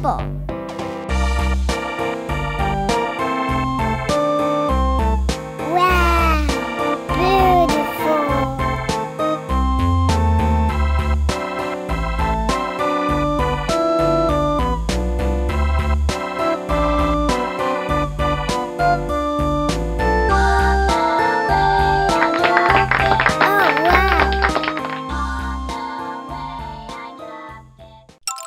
歩」「わー、beautiful」